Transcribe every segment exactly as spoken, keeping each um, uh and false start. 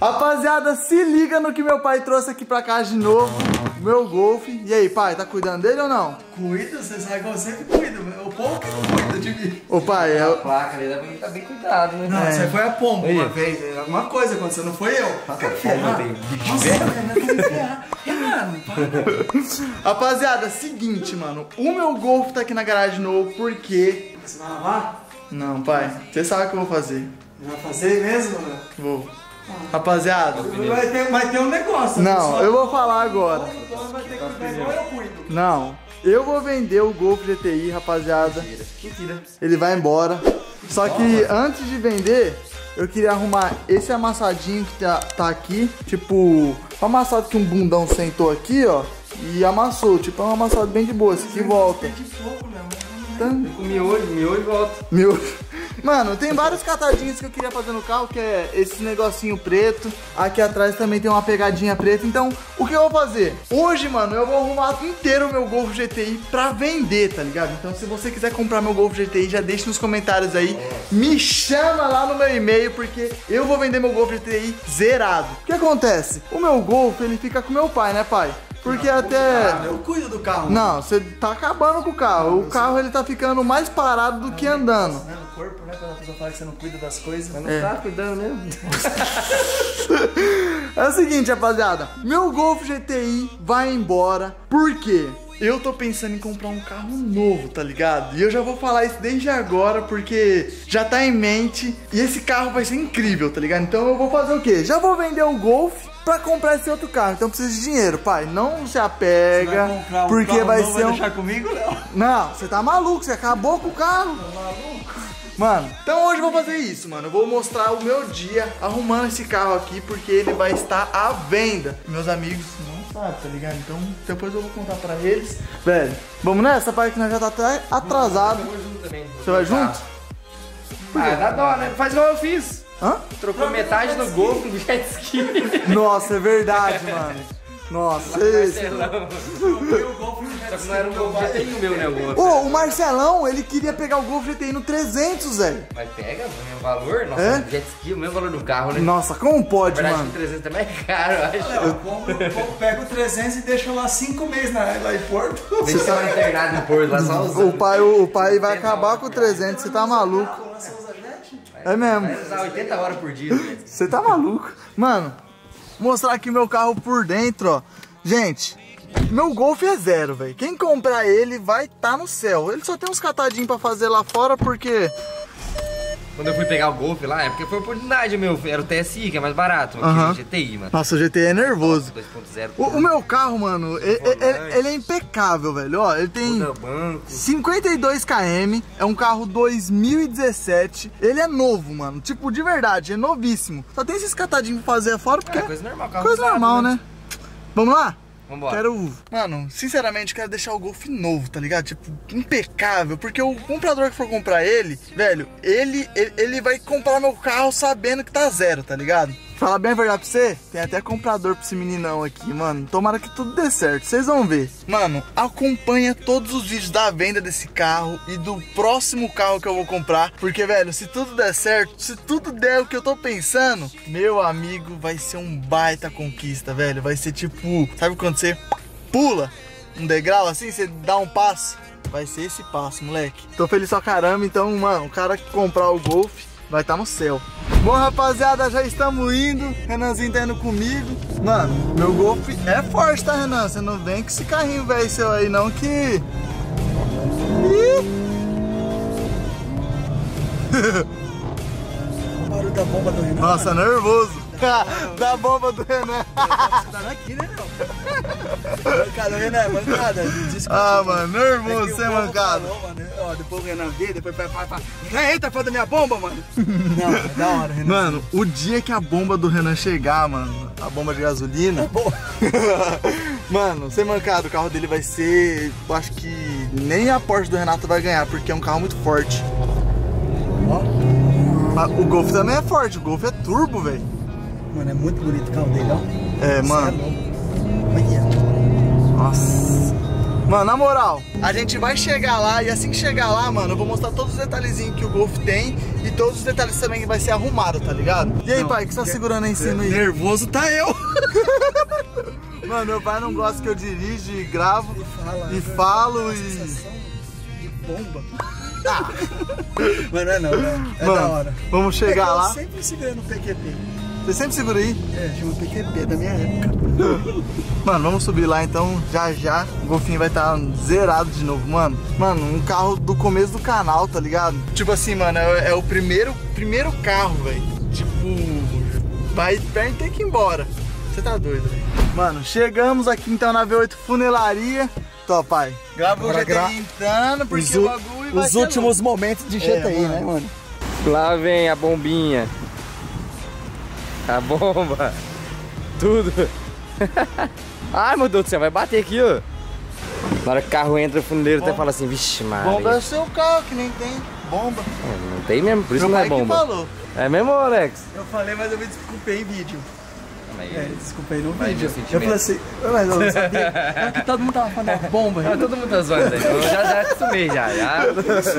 Rapaziada, se liga no que meu pai trouxe aqui pra casa de novo, meu Golf. E aí, pai, tá cuidando dele ou não? Cuido, você sabe que eu sempre cuido, o povo que não cuida de mim. Ô pai, é... a placa ali tá bem, tá bem cuidado, né? Não, isso aí foi a pomba uma vez, alguma coisa aconteceu, não foi eu. Tá quero ferrar. Nossa, eu quero ferrar. Rapaziada, seguinte, mano, o meu Golf tá aqui na garagem de novo porque... Você vai lavar? Não, pai, você sabe o que eu vou fazer. Vai fazer mesmo, mano? Vou. Rapaziada, vai ter, vai ter um negócio. Não, pessoal. Eu vou falar agora. Não, eu vou vender o Golf G T I, rapaziada. Mentira. Mentira. Ele vai embora. Só que antes de vender, eu queria arrumar esse amassadinho que tá, tá aqui. Tipo, amassado que um bundão sentou aqui, ó. E amassou. Tipo, é um amassado bem de boa. Esse aqui volta. Eu com miojo, miojo e volta. Miojo. Mano, tem vários catadinhos que eu queria fazer no carro, que é esse negocinho preto. Aqui atrás também tem uma pegadinha preta. Então, o que eu vou fazer? Hoje, mano, eu vou arrumar inteiro o meu Golf G T I pra vender, tá ligado? Então, se você quiser comprar meu Golf G T I, já deixa nos comentários aí. Me chama lá no meu e-mail, porque eu vou vender meu Golf G T I zerado. O que acontece? O meu Golf, ele fica com meu pai, né, pai? Porque não, até... Cuidado, eu cuido do carro. Não, você tá acabando com o carro. Não, o carro, sei. Ele tá ficando mais parado do não, que andando. Não, não. Corpo, né? Quando a pessoa fala que você não cuida das coisas, mas não é. Tá cuidando mesmo. É o seguinte, rapaziada, meu Golf G T I vai embora, porque eu tô pensando em comprar um carro novo, tá ligado? E eu já vou falar isso desde agora, porque já tá em mente, e esse carro vai ser incrível, tá ligado? Então eu vou fazer o quê? Já vou vender o Golf pra comprar esse outro carro, então precisa de dinheiro, pai. Não se apega, vai comprar um porque carro vai novo, ser um... Vai deixar comigo, Léo? Não, você tá maluco, você acabou com o carro. Tá maluco? Mano, então hoje eu vou fazer isso, mano. Eu vou mostrar o meu dia arrumando esse carro aqui, porque ele vai estar à venda. Meus amigos não sabem, tá ligado? Então depois eu vou contar pra eles. Velho, vamos nessa, pai, que nós já tá até atrasado. Hum, eu vou junto também. Você vai junto? Ah, dá dó, né? Faz igual eu fiz. Hã? Trocou não, metade do Golf pro jet ski. Nossa, é verdade, mano. Nossa, esse... Ô, o Marcelão, ele queria pegar o Golf G T I no trezentos, velho. Mas pega, o mesmo valor, nossa, é? Jet ski, o mesmo valor do carro, né? Nossa, como pode, verdade, mano? O trezentos também é caro, eu acho. Eu compro, eu compro, pego o trezentos e deixo lá cinco meses na, lá em Porto. Deixa só na internada em Porto, lá só usando. O pai, o, o pai vai acabar com o trezentos, você tá maluco. É mesmo. Vai usar oitenta horas por dia. Você tá maluco. Mano... Mostrar aqui meu carro por dentro, ó. Gente, meu Golf é zero, velho. Quem comprar ele vai estar tá no céu. Ele só tem uns catadinhos pra fazer lá fora, porque... Quando eu fui pegar o Golf lá, é porque foi oportunidade, meu. Era o T S I, que é mais barato, mas uhum. O G T I, mano. Nossa, o G T I é nervoso. dois ponto zero. O, o meu carro, mano, ele, ele, ele é impecável, velho. Ó, ele tem cinquenta e dois quilômetros, é um carro dois mil e dezessete. Ele é novo, mano. Tipo, de verdade, é novíssimo. Só tem esses catadinhos pra fazer fora, porque... É coisa normal, carro coisa normal, né? Vamos lá? Vambora. Quero, mano, sinceramente, quero deixar o Golf novo, tá ligado? Tipo, impecável, porque o comprador que for comprar ele, velho, ele, ele, ele vai comprar meu carro sabendo que tá zero, tá ligado? Fala bem a verdade pra você, tem até comprador pra esse meninão aqui, mano. Tomara que tudo dê certo, vocês vão ver. Mano, acompanha todos os vídeos da venda desse carro e do próximo carro que eu vou comprar, porque, velho, se tudo der certo, se tudo der o que eu tô pensando, meu amigo, vai ser um baita conquista, velho. Vai ser tipo, sabe quando você pula um degrau assim, você dá um passo? Vai ser esse passo, moleque. Tô feliz pra caramba, então, mano, o cara que comprar o Golf vai estar no céu. Bom, rapaziada, já estamos indo. Renanzinho tá indo comigo. Mano, meu Golf é forte, tá, Renan? Você não vem com esse carrinho velho seu aí, não, que... O barulho da bomba do Renan. Nossa, mano. Nervoso. Da bomba do Renan. Tá aqui, né, não? Mancada, Renan, mancada. Desculpa, ah, mano, nervoso, você é mancado. Ó, depois o Renan vê, depois vai falar. Renan, entra foda da minha bomba, mano. Não, é da hora, Renan. Mano, o dia que a bomba do Renan chegar, mano, a bomba de gasolina. É boa. Mano, sem mancado, o carro dele vai ser... Eu acho que nem a Porsche do Renato vai ganhar, porque é um carro muito forte. Ó. O Golf também é forte, o Golf é turbo, velho. Mano, é muito bonito o carro dele, ó. É, mano. Nossa. Mano, na moral, a gente vai chegar lá e assim que chegar lá, mano, eu vou mostrar todos os detalhezinhos que o Golf tem e todos os detalhes também que vai ser arrumado, tá ligado? E aí, não, pai, o que você tá segurando aí em cima aí? Nervoso tá eu! Mano, meu pai não gosta que eu dirijo e gravo e, fala, e falo e... de bomba. Ah. Mas não é não, né? É mano, da hora. Vamos chegar eu lá. Eu sempre segurando o P Q P. Você sempre segura aí? É, chama P Q P da minha época. Mano, vamos subir lá então, já já. O golfinho vai estar zerado de novo, mano. Mano, um carro do começo do canal, tá ligado? Tipo assim, mano, é, é o primeiro, primeiro carro, velho. Tipo, vai perto e tem que ir embora. Você tá doido, velho. Mano, chegamos aqui então na V oito Funilaria. Tô, pai. Grava o G T I gra... entrando, porque o bagulho vai Os últimos louco. momentos de G T I, é, mano. né, mano? Lá vem a bombinha. A bomba. Tudo. Ai, meu Deus do céu, vai bater aqui, ó. Na hora que o carro entra, o funileiro bomba. até fala assim, vixe, mano. Bomba é o seu carro, que nem tem bomba. É, não tem mesmo, por isso Meu não é bomba. Que falou. É mesmo, Alex? Eu falei, mas eu me desculpei em vídeo. É, desculpa aí, no vídeo. Eu falei assim, mas eu não sabia. Era que todo mundo tava falando bomba. Ah, todo mundo tá zoando aí. Eu já, já acostumei, já, já.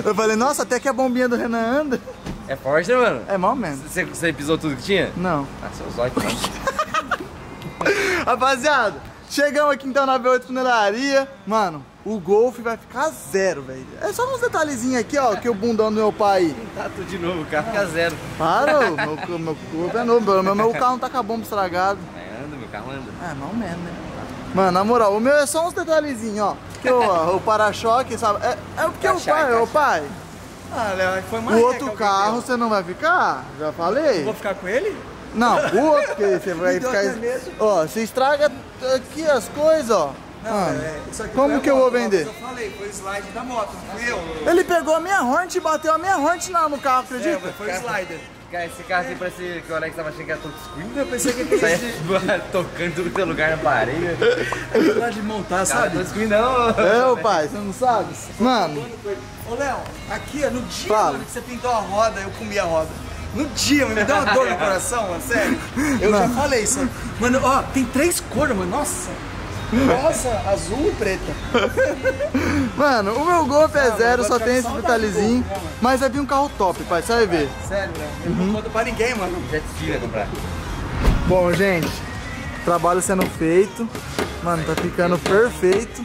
Eu falei, nossa, até que a bombinha do Renan anda. É forte, né, mano? É mal mesmo. Você, você pisou tudo que tinha? Não. Ah, seu zóio que não. Rapaziada, chegamos aqui então na V oito Funilaria. Mano, o Golf vai ficar zero, velho. É só uns detalhezinhos aqui, ó, que o bundão do meu pai. Tá tudo de novo, o carro fica zero. Parou, meu, meu corpo é novo, meu, meu carro não tá com a bomba estragada. É, anda, meu carro anda. É, não mesmo, né? Mano, na moral, o meu é só uns detalhezinhos, ó. Que ó, o para-choque, sabe? É, é porque o pai, o pai. Ah, Léo, foi mais. O outro carro você não vai ficar? Já falei? Eu vou ficar com ele? Não, o outro que você vai ficar. Ó, você estraga aqui as coisas, ó. Não, ah, é, isso aqui como que eu vou vender? Eu falei, foi o slide da moto, não fui eu. Ele pegou a minha Hornet e bateu a minha Hornet no carro, acredita? É, foi o slider. Cara, esse carro assim parece que o Alex tava achando que era touchscreen. Eu pensei que ele saia tocando tudo teu lugar na parede. Ele lá de montar, sabe? Não é touchscreen não. É, ô pai, você não sabe? Mano. Ô Léo, aqui no dia Fala. mano, que você pintou a roda, eu comi a roda. No dia, me deu uma dor no coração, mano, sério. Eu mano. já falei isso. Mano, ó, tem três cores, mano, nossa. Nossa, azul e preta. Mano, o meu Golf é zero, só tem esse detalhezinho. Mas vai vir um carro top, pai, você vai ver. Sério, né? Eu não conto pra ninguém, mano. Já tira comprar. Bom, gente, trabalho sendo feito. Mano, tá ficando perfeito.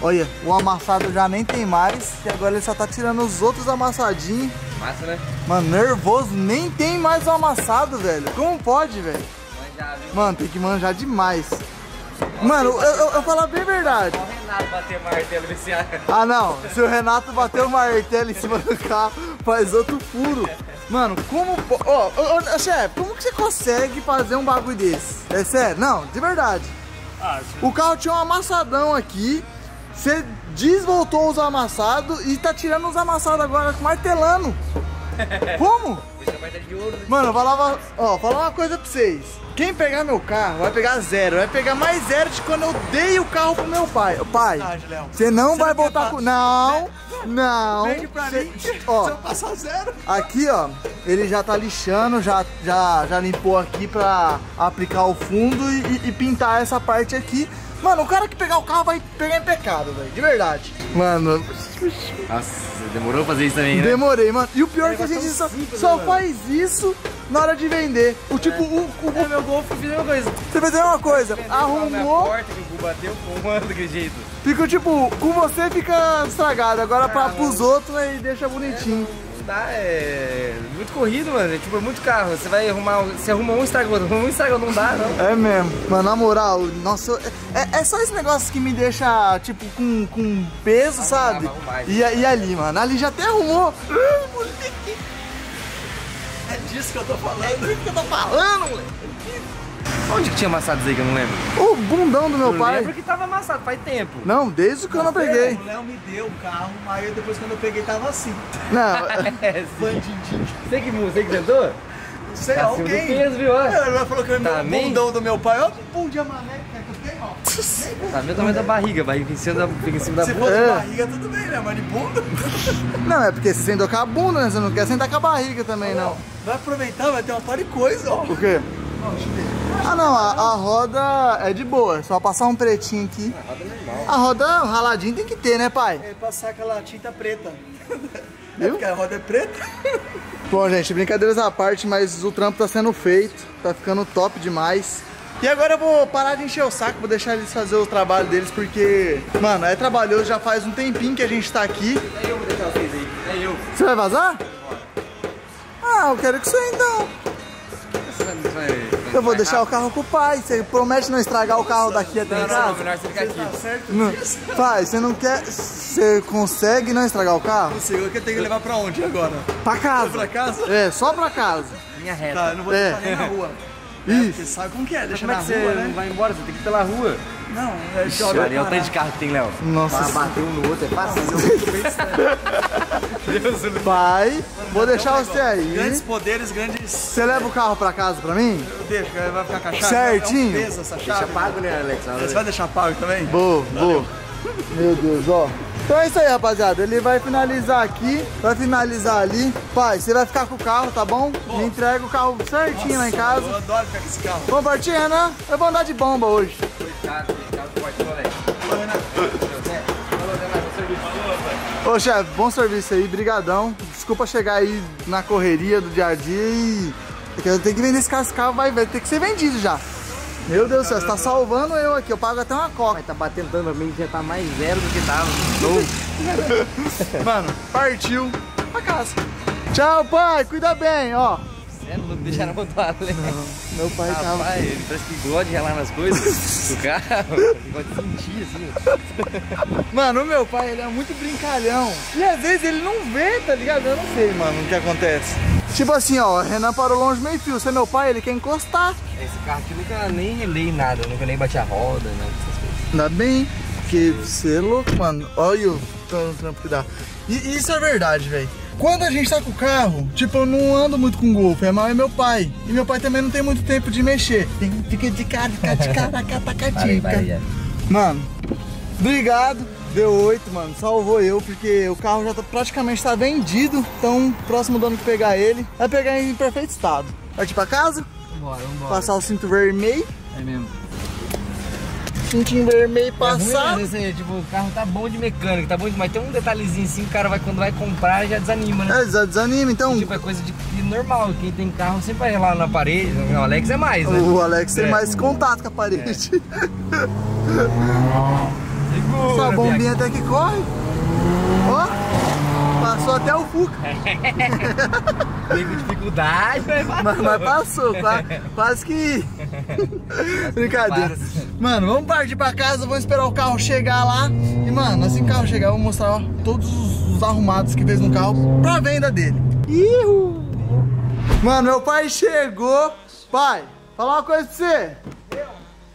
Olha, o amassado já nem tem mais. E agora ele só tá tirando os outros amassadinhos. Massa, né? Mano, nervoso, nem tem mais o amassado, velho. Como pode, velho? Mano, tem que manjar demais. Mano, eu, eu, eu falo bem a verdade. Se o Renato bater o martelo nesse ar. Ah, não. Se o Renato bater o martelo em cima do carro, faz outro furo. Mano, como... Ó, oh, oh, chefe, como que você consegue fazer um bagulho desse? É sério? Não, de verdade. Ah, o carro tinha um amassadão aqui. Você desvoltou os amassados e tá tirando os amassados agora, martelando. Como? Mano, eu falava... Ó, falar uma coisa pra vocês. Quem pegar meu carro vai pegar zero, vai pegar mais zero de quando eu dei o carro pro meu pai. Pai, você não cê vai não botar com... Não, não. Vende pra cê... mim, ó, eu passar zero. Aqui, ó, ele já tá lixando, já, já, já limpou aqui pra aplicar o fundo e, e, e pintar essa parte aqui. Mano, o cara que pegar o carro vai pegar impecável, velho, de verdade. Mano... Nossa, demorou pra fazer isso também, né? Demorei, mano. E o pior é que a gente só, simples, só né, faz isso na hora de vender. O tipo, é. o... o... É, meu Golf fez a mesma coisa. Você fez a mesma coisa. Arrumou... Porta, que bateu, fumando, que jeito. Fica tipo, com você fica estragado. Agora ah, pra, pros outros, aí deixa bonitinho. É, não dá, é... Muito corrido, mano. É, tipo, é muito carro. Você vai arrumar... Você arruma um estragou, arruma um estragou. Não dá, não. É mesmo. Mano, na moral, nossa... É, é só esse negócio que me deixa, tipo, com, com peso, arrumar, sabe? Arrumar, e, e ali, mano. Ali já até arrumou. É disso que eu tô falando. É disso que eu tô falando, moleque. Onde que tinha amassados aí que eu não lembro? O bundão do meu eu pai. Eu lembro que tava amassado, faz tempo. Não, desde que eu não peguei. O Léo me deu o carro, aí depois quando eu peguei tava assim. Não. É, bandidinho. Você que, você que tentou? Não sei, tá alguém. Assim, peso, viu? Ela falou que eu tá o bundão do meu pai. Olha que pum de amané que eu tenho, ó. Tá meu tamanho da barriga, barriga em cima da, em cima da Se bunda. Se fosse barriga, tudo bem, né? Mas de bunda. Não, é porque você sentou com a bunda, né? Você não quer sentar com a barriga também, não. não. Vai aproveitar, vai ter uma par de coisa, ó. O quê? Não, deixa eu ver. Ah não, a, a roda é de boa, só passar um pretinho aqui. A roda é normal. A roda raladinha tem que ter, né, pai? É passar aquela tinta preta. Viu? É porque a roda é preta. Bom, gente, brincadeiras à parte, mas o trampo tá sendo feito, tá ficando top demais. E agora eu vou parar de encher o saco, vou deixar eles fazer o trabalho deles, porque, mano, é trabalhoso, já faz um tempinho que a gente tá aqui. É eu vou deixar vocês aí, é eu. Você vai vazar? Ah, eu quero que você então. Você vai, vai, eu vou deixar rápido. O carro com o pai, você promete não estragar Nossa, o carro daqui até em casa? Não, melhor você ficar você aqui. Tá certo não. Pai, você não quer, você consegue não estragar o carro? Consigo, eu tenho que levar pra onde agora? Pra casa. Pra casa? É, só pra casa. Minha reta. Tá, eu não vou é. deixar nem na rua. É, você sabe como que é, deixa na rua, você né? Não vai embora, você tem que ir pela rua. Não, é Ixi, joga ali, é o tanto de carro que tem, Léo. Nossa. Pra bater um no outro, é fácil. Pai, vou deixar você aí. Grandes poderes, grandes... Você leva o carro pra casa pra mim? Eu deixo, vai ficar com a chave. Certinho. É um peso essa chave. Deixa pago, né, Alex? Você vai deixar pago também? Boa, boa. Meu Deus, ó. Então é isso aí, rapaziada. Ele vai finalizar aqui, vai finalizar ali. Pai, você vai ficar com o carro, tá bom? bom. Me entrega o carro certinho Nossa, lá em casa. Eu adoro ficar com esse carro. Compartilha, Renan. Eu vou andar de bomba hoje. Coitado, coitado, coitado, Alex. Falou, Renan. Falou, Renan. Bom serviço. Ô, chefe, bom serviço aí. Brigadão. Desculpa chegar aí na correria do dia a dia e... Eu tenho que vender esse carro, vai, vai ter que ser vendido já. Meu Deus do céu, você tá salvando eu aqui, eu pago até uma coca. Mas tá batendo tanto pra mim que já tá mais zero do que tava. Mano, partiu pra casa. Tchau, pai, cuida bem, ó. É, não deixaram botar a lei. Meu pai ah, tava. Pai, ele parece que gosta de relar nas coisas do carro. Ele gosta de sentir assim. Mano, o meu pai, ele é muito brincalhão. E às vezes ele não vê, tá ligado? Eu não sei, mano, o que acontece. Tipo assim, ó, Renan parou longe meio fio. Você é meu pai, ele quer encostar. Esse carro aqui nunca nem relei nada, eu nunca nem bati a roda, nada dessas coisas. Ainda bem, porque você é louco, mano. Olha o trampo que dá. E isso é verdade, velho. Quando a gente tá com o carro, tipo, eu não ando muito com o Golf, é mais meu pai. E meu pai também não tem muito tempo de mexer. Fica de cara, fica de cara, tacatica. Mano, obrigado. V oito, mano, salvou eu, porque o carro já tá, praticamente tá vendido. Então, próximo dono que pegar ele, vai pegar em perfeito estado. Partir pra casa? Vambora, vambora. Passar o cinto vermelho. É mesmo. Cintinho vermelho passar. É ruim, né? Tipo, o carro tá bom de mecânica, tá bom de... Mas tem um detalhezinho assim, o cara vai, quando vai comprar já desanima, né? É, já desanima, então... E, tipo, é coisa de, de normal, quem tem carro sempre vai lá na parede. O Alex é mais, né? O Alex tem é, mais é, contato com a parede. É. Essa bombinha até que corre. Ó, oh, passou até o Fuca. Tem dificuldade, mas passou. Mas, mas passou, quase, quase que... Brincadeira. Mano, vamos partir pra casa, vamos esperar o carro chegar lá. E, mano, assim que o carro chegar, eu vou mostrar ó, todos os arrumados que fez no carro pra venda dele. Ihu. Mano, meu pai chegou. Pai, falar uma coisa pra você.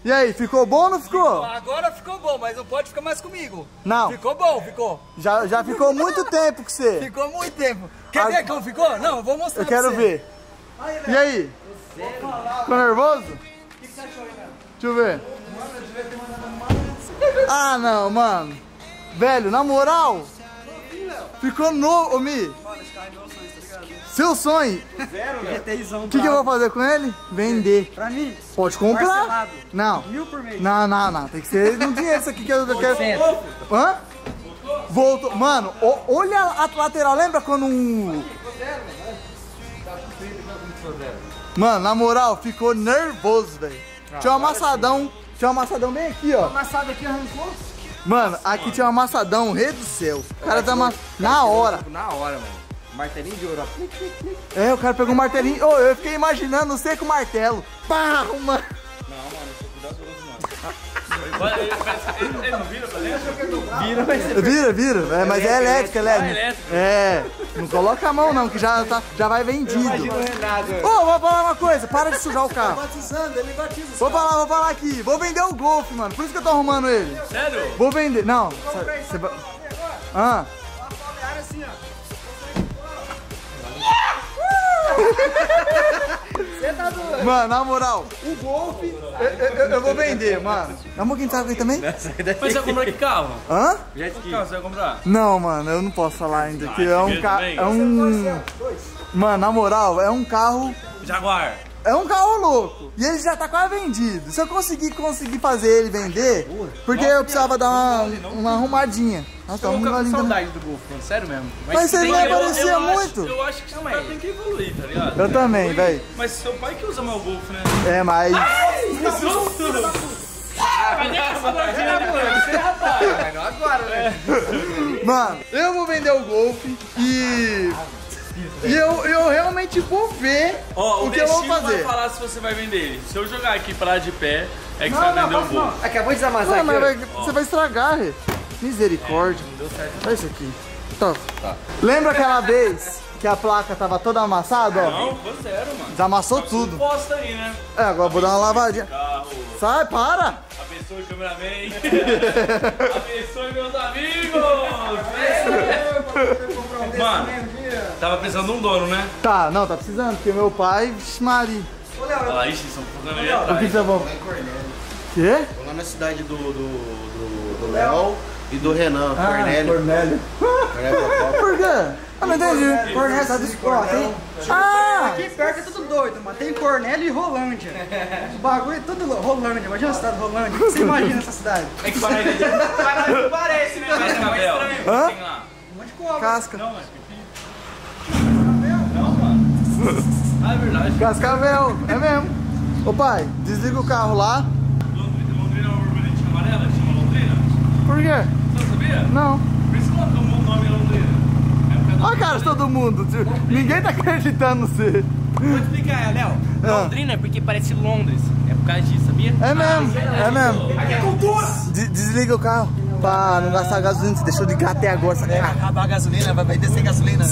E aí, ficou bom ou não ficou? Agora ficou bom, mas não pode ficar mais comigo. Não. Ficou bom, ficou. Já, já ficou muito tempo com você. Ficou muito tempo. Quer a... ver como ficou? Não, eu vou mostrar. Eu quero você. ver. Aí, e aí? Ficou nervoso? O que, que você achou, Renan? Deixa eu ver. Mano, eu devia ter mandado mais. Ah, não, mano. Velho, na moral. Ficou novo, ô Mi. Mano, esse carro é meu sonho, tá ligado? Seu sonho? Zero, velho. O que, que eu vou fazer com ele? Vender. Pra mim? Pode comprar. Parcelado. Não. Mil por mês. Não, não, não. Tem que ser no dinheiro isso aqui que eu quero. Voltou? Hã? Voltou? Voltou. Mano, olha a lateral. Lembra quando um... Mano, na moral, ficou nervoso, velho. Tinha um amassadão. Tinha um amassadão bem aqui, ó. O amassado aqui arrancou? Mano, Nossa, aqui mano. tinha um amassadão, rei do céu. O cara tá amassado na hora. Na hora, mano. Martelinho de ouro, ó. É, o cara pegou um martelinho. Ô, oh, eu fiquei imaginando, não sei com martelo. Pá, mano. Não, mano, eu tô cuidado, mano. Ele, ele não vira pra dentro? Vira, mas você vira, vira. É, mas é elétrica, elétrica. É, não coloca a mão, não, que já, tá, já vai vendido. Ô, oh, vou falar uma coisa, para de sujar o carro. Tá batizando, ele batiza. Vou falar, vou falar aqui. Vou vender o Golf, mano. Por isso que eu tô arrumando ele. Sério? Vou vender. Não. Você vai. Ah. assim, ó. Você tá doido. Mano, na moral, o Golf eu, eu, eu vou vender, mano. Dá um pouquinho de saco aí também? Mas você vai comprar que carro? Hã? Jet ski. Você vai comprar? Não, mano, eu não posso falar ainda. Que é um carro. É um. Mano, na moral, é um carro. Jaguar. É um carro louco. E ele já tá quase vendido. Se eu conseguir conseguir fazer ele vender, porque eu precisava dar uma, uma arrumadinha. Nossa, eu nunca vi saudade do Golf, mano. Sério mesmo. Mas, mas você não aparecia eu, eu muito. Acho, eu acho que seu pai tem que evoluir, tá ligado? Eu é, também, velho. Mas seu pai que usa mal Golf, né? É, mas... Ai, isso não. Mano, eu vou vender o Golf e... E eu, eu realmente vou ver oh, o que eu vou fazer. O Destino vai falar se você vai vender ele. Se eu jogar aqui pra lá de pé, é que não, você vai não, vender não, o Golf. Não. Acabou de desamassar não, aqui. Vai, oh. Você vai estragar, Rê. Misericórdia. É, não deu certo. Olha isso aqui. Então, tá. Lembra aquela vez que a placa tava toda amassada? Ó? Não, foi zero, mano. Desamassou tudo. Posta aí, né? É, agora a vou dar uma lavadinha. Sai, para! Abençoe o cameraman. Abençoe meus amigos. Mano. Tava precisando de um dono, né? Tá, não, tá precisando, porque meu pai, vixi, Mari. Olha lá, ixi, estão focando aí atrás. O que tá bom? Lá em Cornélio. Quê? Tô lá na cidade do, do, do, do Léo e do Renan, ah, Cornélio. Cornélio. Por quê? Ah, não entendi. Cornélio tá do esporte, hein? Ah! Aqui perto é tudo doido, mano. Tem Cornélio e Rolândia. O bagulho é tudo Rolândia. Imagina a cidade de Rolândia. O que você imagina essa cidade? É que parece. Não parece, né? Cascavel. Hã? Um monte de cobra. Casca. Não, mas... Ah, é verdade. Cascavel, é mesmo. Ô pai, desliga o carro lá. Londrina é uma urbanetinha amarela que chama Londrina? Por quê? Você não sabia? Não. Por isso que ela tomou o nome Londrina. É olha a cara de todo mundo, tio. Ninguém tá acreditando no você. Vou explicar, Léo. Ah. Londrina é porque parece Londres. É por causa disso, sabia? É mesmo, ah, é, é mesmo. Aqui é cultura. Desliga o carro. Pá, não gastar gasolina, você deixou de ligar até agora. Vai acabar a gasolina, vai descer gasolina.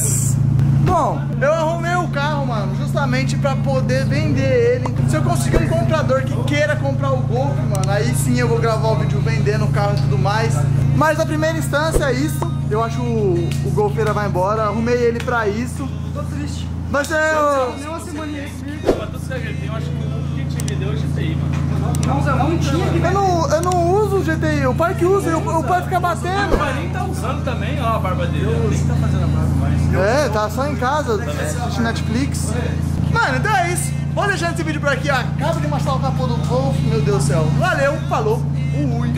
Bom, eu arrumei o carro, mano, justamente pra poder vender ele. Se eu conseguir um comprador que queira comprar o Golf, mano, aí sim eu vou gravar o vídeo vendendo o carro e tudo mais. Mas na primeira instância é isso. Eu acho o, o golfeira vai embora, arrumei ele pra isso. Tô triste. Vai ser... Nem uma semaninha. Mas tô sério, eu acho que o mundo que te deu é o G T I, mano. Não usa, não tinha. Eu não, eu não uso o G T I, o pai que usa, eu, o pai fica batendo. O pai nem tá usando também, ó a barba dele. Nem tá fazendo a barba mais. É, tá só em casa, assistindo Netflix. Mano, então é isso. Vou deixando esse vídeo por aqui, ó. Acabo de mostrar o capô do Golf, meu Deus do céu. Valeu, falou, ui.